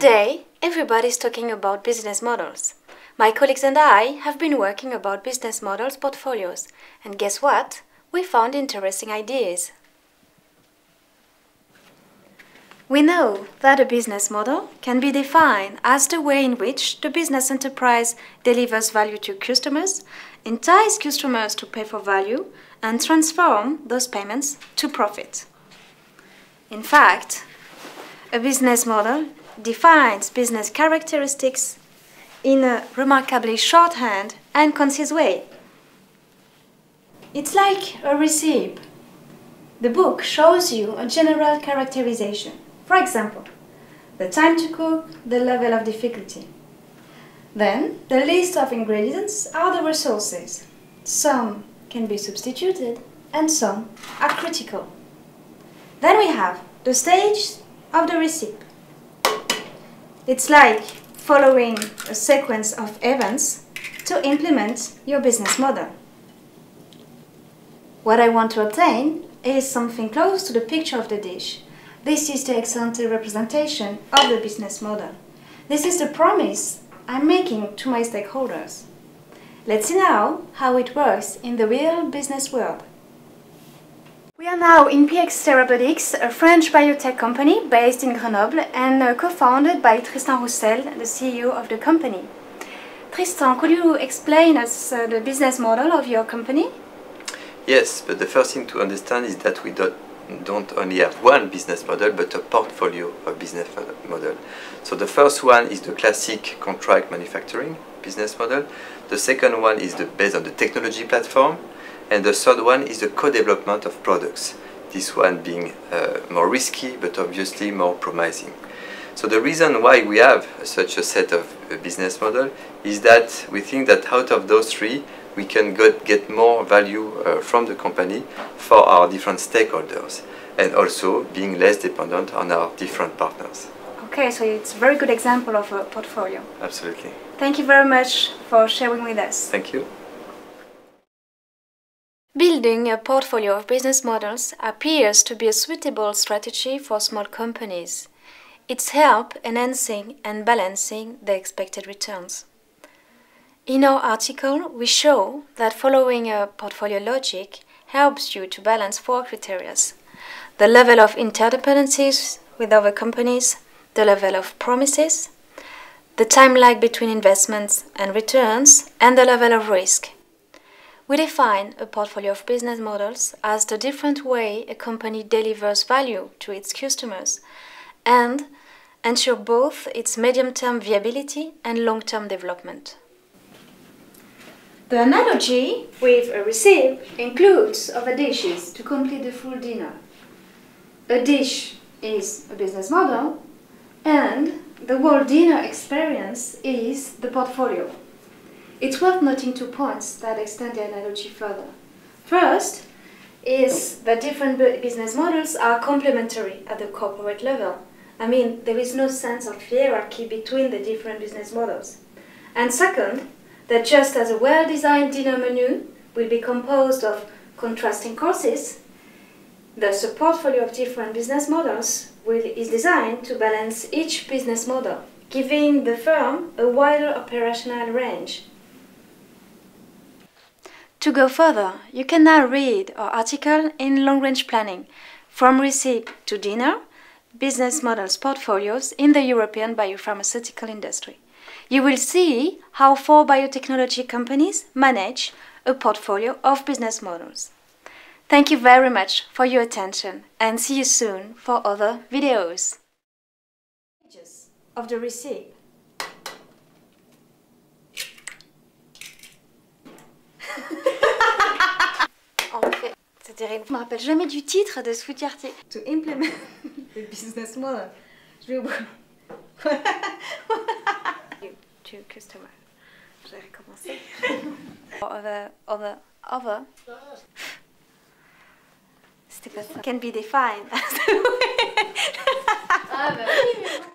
Today, everybody's talking about business models. My colleagues and I have been working about business models portfolios, and guess what? We found interesting ideas. We know that a business model can be defined as the way in which the business enterprise delivers value to customers, entices customers to pay for value, and transforms those payments to profit. In fact, a business model defines business characteristics in a remarkably shorthand and concise way. It's like a recipe. The book shows you a general characterization. For example, the time to cook, the level of difficulty. Then, the list of ingredients are the resources. Some can be substituted and some are critical. Then we have the stage of the recipe. It's like following a sequence of events to implement your business model. What I want to obtain is something close to the picture of the dish. This is the ex-ante representation of the business model. This is the promise I'm making to my stakeholders. Let's see now how it works in the real business world. We are now in PX Therapeutics, a French biotech company based in Grenoble and co-founded by Tristan Roussel, the CEO of the company. Tristan, could you explain us the business model of your company? Yes, but the first thing to understand is that we don't only have one business model, but a portfolio of business models. So the first one is the classic contract manufacturing business model. The second one is based on the technology platform. And the third one is the co-development of products, this one being more risky, but obviously more promising. So the reason why we have such a set of business models is that we think that out of those three, we can get more value from the company for our different stakeholders, and also being less dependent on our different partners. Okay, so it's a very good example of a portfolio. Absolutely. Thank you very much for sharing with us. Thank you. Building a portfolio of business models appears to be a suitable strategy for small companies. It's helps enhancing and balancing the expected returns. In our article, we show that following a portfolio logic helps you to balance four criteria: the level of interdependencies with other companies, the level of promises, the time lag between investments and returns, and the level of risk. We define a portfolio of business models as the different way a company delivers value to its customers and ensure both its medium-term viability and long-term development. The analogy with a recipe includes other dishes to complete the full dinner. A dish is a business model and the whole dinner experience is the portfolio. It's worth noting 2 points that extend the analogy further. First is that different business models are complementary at the corporate level. I mean, there is no sense of hierarchy between the different business models. And second, that just as a well-designed dinner menu will be composed of contrasting courses, thus a portfolio of different business models is designed to balance each business model, giving the firm a wider operational range. To go further, you can now read our article in Long Range Planning, From Recipe to Dinner, Business Models Portfolios in the European Biopharmaceutical Industry. You will see how 4 biotechnology companies manage a portfolio of business models. Thank you very much for your attention and see you soon for other videos. Of the recipe. C'est terrible. Je me rappelle jamais du titre de ce quartier. To implement the business model. Je vais au bout. To customer. J'ai recommencé. Over. C'était pas ça. Can be defined. Ah bah oui.